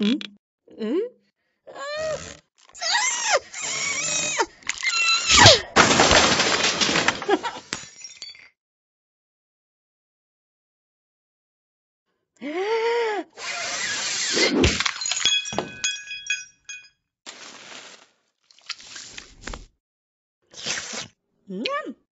Mm? Mm? Mm.